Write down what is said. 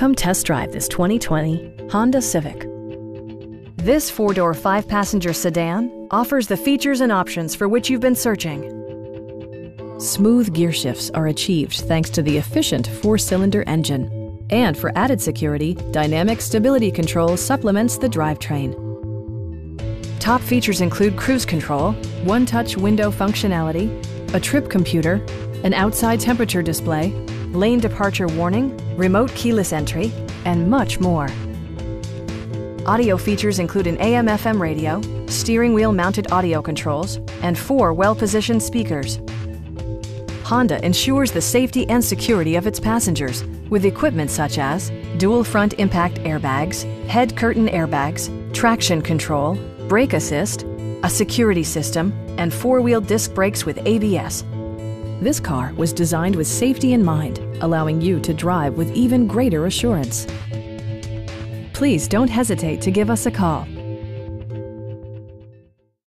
Come test drive this 2020 Honda Civic. This 4-door, 5-passenger sedan offers the features and options for which you've been searching. Smooth gear shifts are achieved thanks to the efficient 4-cylinder engine. And for added security, dynamic stability control supplements the drivetrain. Top features include cruise control, one-touch window functionality, a trip computer, an outside temperature display, lane departure warning, remote keyless entry, and much more. Audio features include an AM/FM radio, steering wheel mounted audio controls, and 4 well-positioned speakers. Honda ensures the safety and security of its passengers with equipment such as dual front impact airbags, head curtain airbags, traction control, brake assist, a security system, and 4-wheel disc brakes with ABS. This car was designed with safety in mind, allowing you to drive with even greater assurance. Please don't hesitate to give us a call.